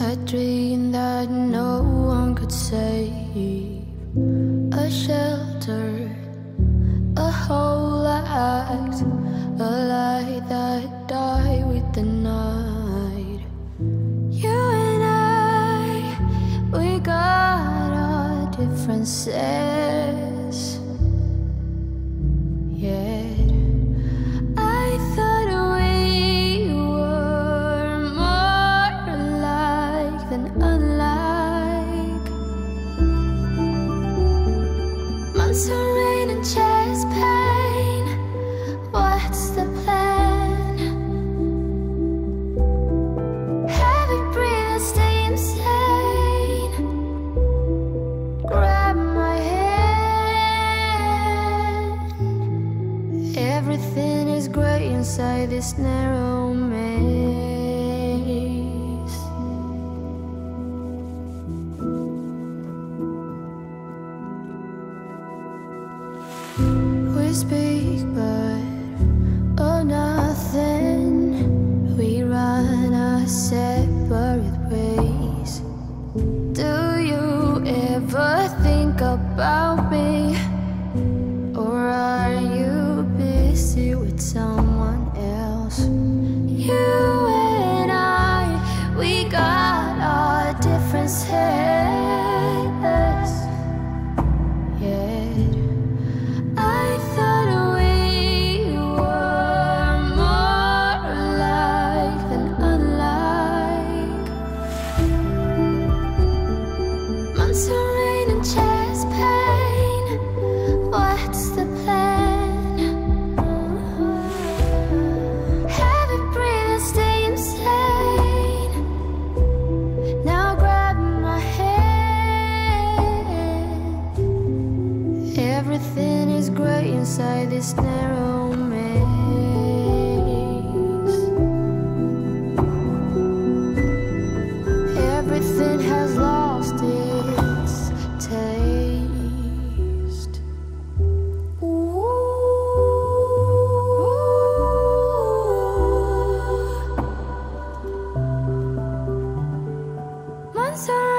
a dream that no one could save, a shelter, a whole act, a light that died with the night. You and I, we got our differences, yeah. Rain and chest pain, what's the plan? Heavy breathing, stay insane. Grab my hand. Everything is grey inside this narrow maze. We speak but oh nothing, we run our separate ways. Do you ever think about me, or are you busy with someone else? You and I, we got our differences, yeah. Everything is grey inside this narrow maze. Everything has lost its taste. Ooh.